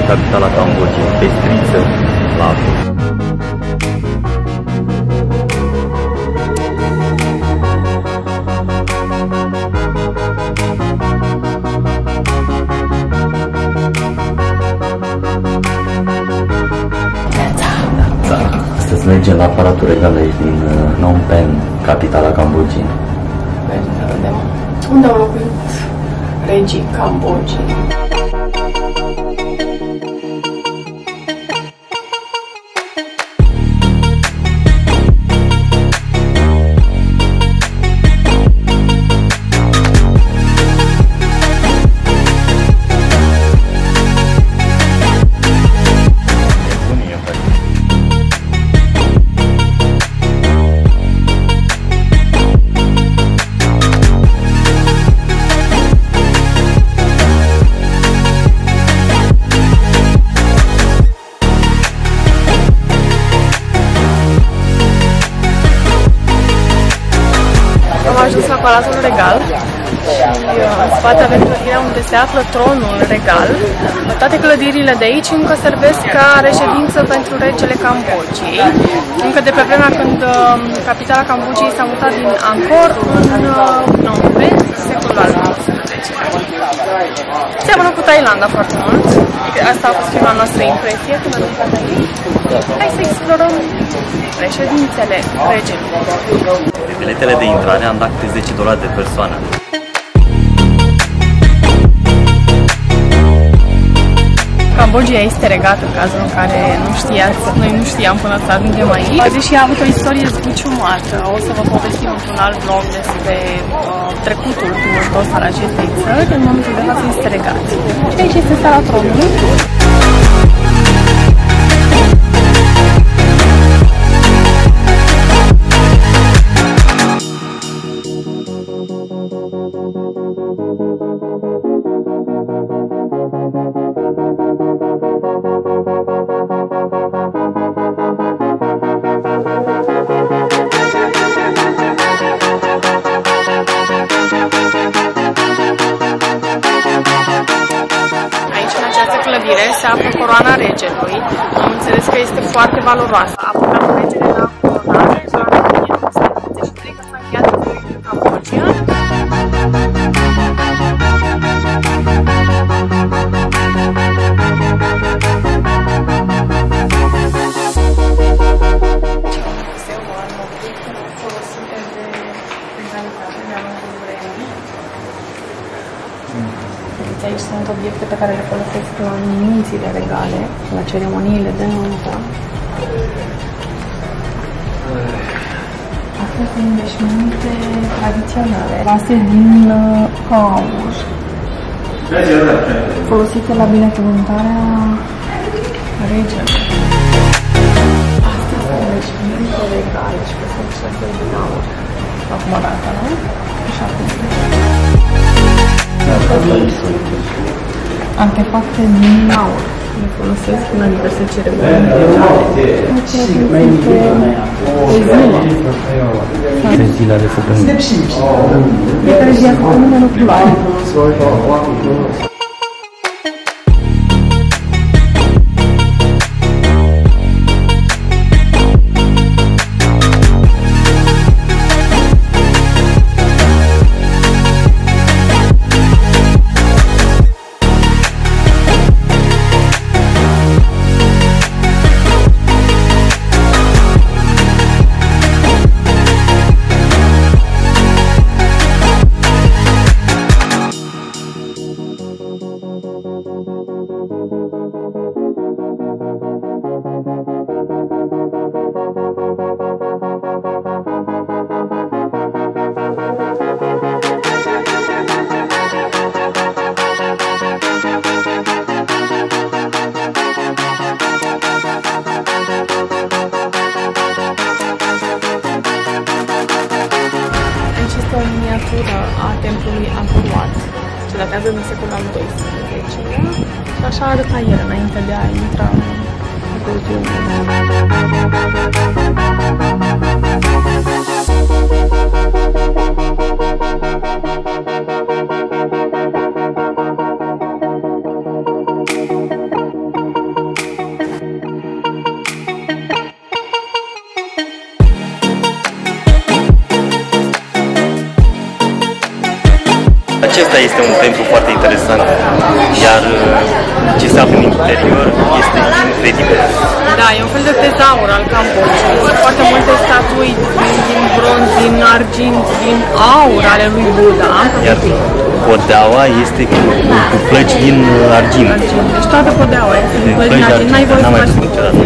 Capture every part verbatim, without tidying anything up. de capitala Cambodgiei, pestriță la apă. Astăzi mergem la Palatul Regal din Phnom Penh, capitala Cambodgiei. Unde au locuit regii Cambodgiei? Am ajuns la Palatul Regal și în spate avem clădirea unde se află tronul regal. Toate clădirile de aici încă servesc ca reședință pentru regele Cambodgiei. Încă de pe vremea când capitala Cambodgiei s-a mutat din Angkor în Phnom Penh, secolul al nouăsprezecelea. Seamănă cu Thailanda foarte mult. Asta a fost prima noastră impresie când am intrat aici. Hai să explorăm reședințele regelui. Pe biletele de intrare am dat câte zece dolari de persoană. Cambodgia este regată, în cazul în care nu știați, noi nu știam până să ajungem aici, deși a avut o istorie zbuciumată. O să vă povestim într-un alt vlog despre uh, trecutul tumultos al acestei țări, în momentul de față este regat. Și aici este sala tronului. Se află coroana regelui. Am înțeles că este foarte valoroasă. A plecat regele la coronare în o mie nouă sute treizeci și trei, când s-a încheiat războiul din Cambodgia. Muzeul a înlocuit folosite de mentalitate de anul vremii. Aici sunt obiecte pe care le folosesc la nunțile regale, la ceremoniile de nuntă. Astea sunt înveșminte tradiționale, lase din aur, folosite la binecuvântarea regelui. Astea sunt înveșminte regale și folosite din aur. Acum data, nu? Așa artefacte din aur le folosesc la diverse ceremonii regale. Zile ale săptămânii. Fiecare zi a săptămânii în culoare. A templului Angkor, ce datează din secolul al doisprezecelea, și așa arăta el înainte de a intra în Cambodgia. acesta este un templu foarte interesant, iar ce se află în interior este incredibil. Da, e un fel de tezaur al Cambodgiei. Sunt foarte multe statui din bronz, din argint, din aur ale lui Buddha. Iar podeaua este cu, cu plăci din argint. Deci toată podeaua este din plăci din argint. N-ai voie să faci niciodată. Din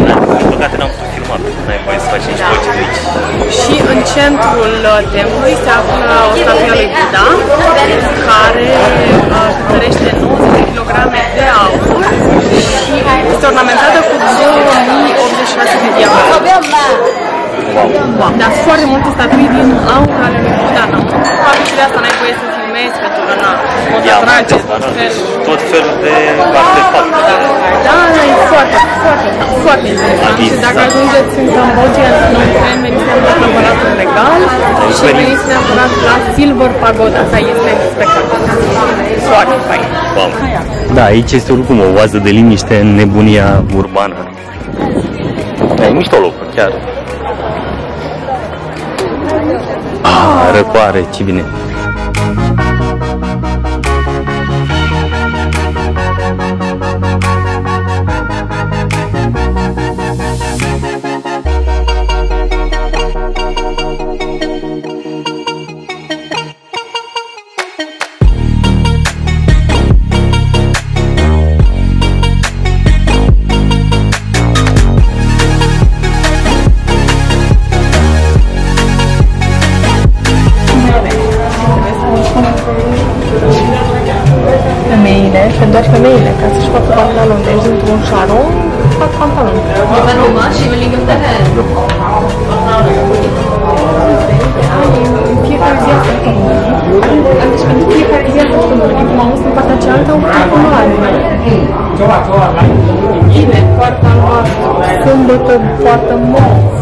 păcate n-am putut filma, n-ai voie să faci nici plăci mici. Și în centrul templului se află o statuie a lui Buddha, care cântărește nouăzeci de kilograme de aur și este ornamentată cu două mii optzeci și șase de diamante. Wow. Wow. Dar foarte multe statui din aur ale lui Buddha. Poate și de asta n-ai voie să filmezi, pentru că n-a fost atrage tot felul de artefacte. Da, e foarte, foarte, foarte interesant. Și dacă ajungeți în Cambodgia, în Phnom Penh, veniți neapărat la Palatul Regal și veniți neapărat la Silver Pagoda. Asta este spectacol. Foarte fain. Da, aici este oricum o oază de liniște în nebunia urbană. Da, e mișto locul, chiar. Ah, răcoare, ce bine! Doar femeile, ca să-și facă pantalon, deci dintr-un șarun, fac pantalon. În fiecare zi asta comună. Deci pentru fiecare zi asta comună, cum am văzut în partea cealaltă, un pantalon. Bine, poartă noastră, sâmbătă, poartă moartă.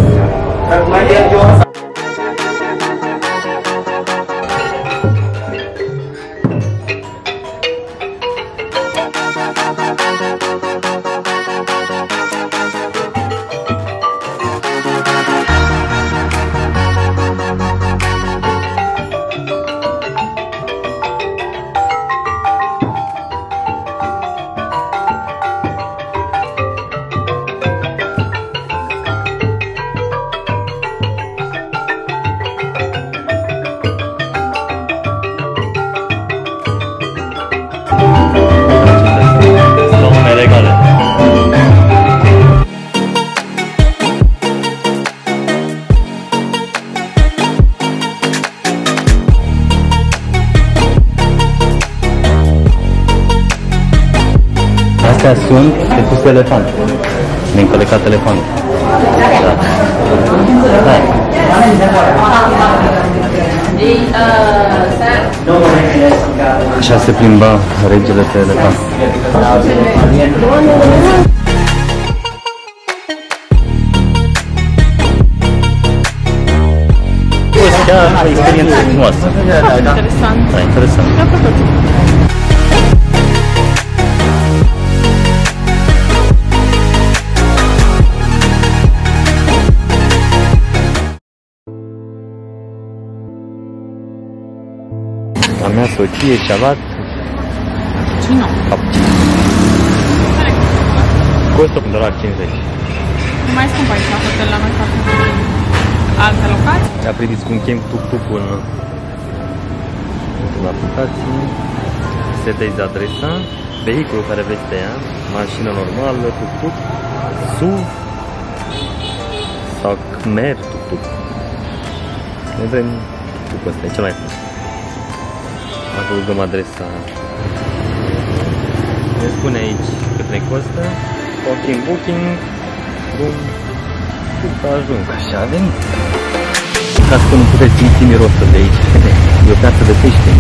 Astea sunt depuse elefant. Mi-am încălecat elefantul. Da. Da. Așa se plimba regele pe elefant. Chiar o experiență frumoasă. Da, interesant. Da, interesant. Mea soție și-a luat cappuccino. Costă un dolar cincizeci. Nu mai scump aici la hotel, la noi fac alte locații. Ne-a privit cum chem tuk-tukul în aplicație. Setezi adresa, vehiculul care vreți să ia, mașină normală, tuk-tuk, S U V sau Khmer tuk-tuk. Ne vrem tuk-tuk ăsta, e cel mai frumos. Acolo dăm adresa. Ne spune aici cât ne costă. Booking, booking. Bun. Cât a ajuns. Așa a venit. Ca să nu puteți simți mirosul de aici. E o piață de pește.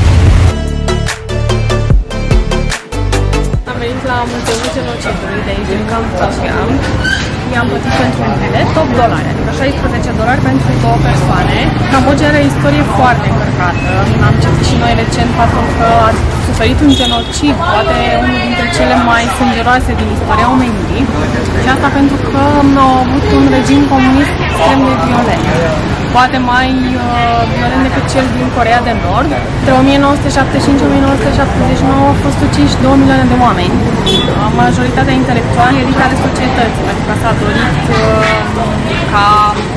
Am venit la Muzeul Genocidului de aici, din Cambodgia. I-am plătit pentru ele opt dolari, adică șaisprezece dolari pentru două persoane. Cambodgia are o istorie foarte încărcată. Am citit și noi recent faptul că a suferit un genocid, poate unul dintre cele mai sângeroase din istoria omenirii. Și asta pentru că au avut un regim comunist extrem de violent. poate mai uh, violent decât cel din Corea de Nord. Între o mie nouă sute șaptezeci și cinci și o mie nouă sute șaptezeci și nouă au fost uciși două milioane de oameni, majoritatea intelectuali, adică ale societății, pentru că s-a dorit uh, ca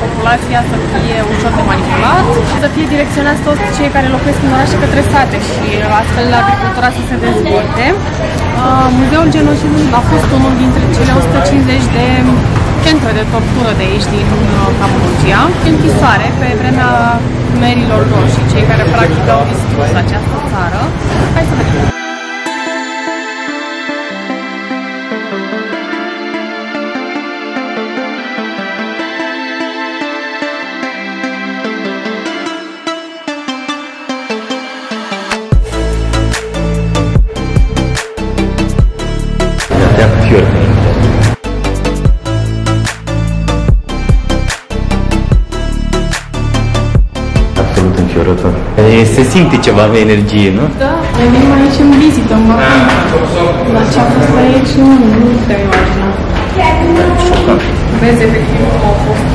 populația să fie ușor de manipulat, să fie direcționați toți cei care locuiesc în orașe către sate și astfel agricultura să se dezvolte. Uh, Muzeul Genocidului a fost unul dintre cele o sută cincizeci de centre de tortură de aici din Cambodgia. Închisoare pe vremea khmerilor roșii, cei care practic au distrus această țară. Hai să vedem! Se simte ceva de energie, nu? Da, venim aici în vizită, mă. Dar ce-a fost aici, nu, nu te imagina. Vezi, efectiv, au fost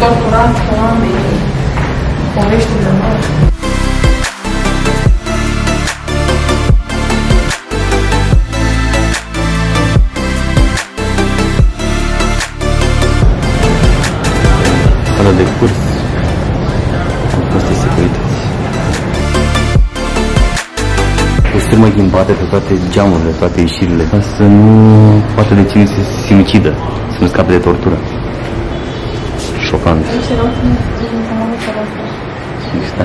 torturați oamenii, povești de mult. Ala de curs, au fost de securități. O strâmă ghimpată pe toate geamurile, toate ieșirile, ca să nu poată de cine se sinucidă, să nu scape de tortură. Șocant.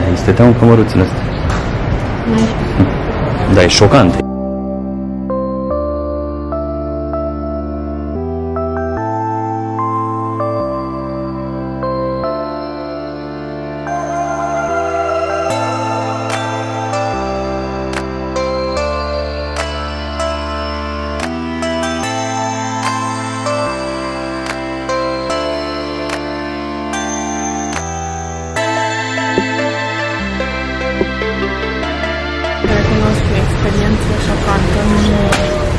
Aici stăteam în cămăruțul ăsta. Da, e șocant.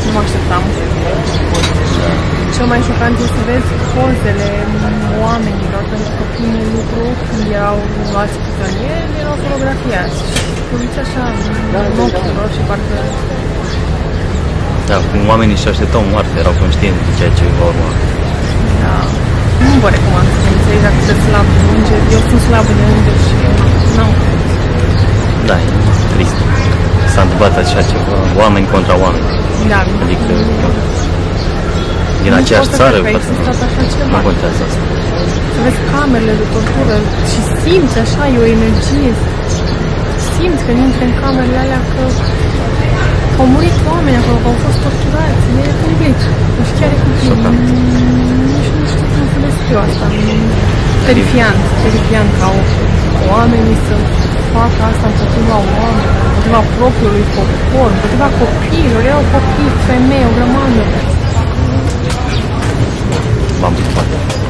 Nu mă așteptam. Cel mai șocant este să vezi pozele oamenilor, pentru că primul lucru, când erau luați prizonieri, erau fotografiați. Puliți așa, în ochii lor și parcă... Da, cum oamenii își așteptau moarte, erau conștienți de ceea ce va urma. Da. Nu vă recomand să înțelegi dacă sunt slab de unge. Eu sunt slabă de unge și nu. Da, e trist. S-a întâmplat așa ceva, oameni contra oameni. Da. Adică, din aceeași țară, nu contează asta. Să vezi camerele de tortură și simți așa, e o energie. Simți că nu intri în camerele alea, că au murit oameni acolo, că au fost torturați, e public. Deci chiar e copii. Nici nu știu cum înțeles eu asta. Terifiant, terifiant ca oamenii să facă asta împotriva oamenilor, împotriva propriului popor, împotriva copiilor, erau copii, femei, o grămadă. V-am putut.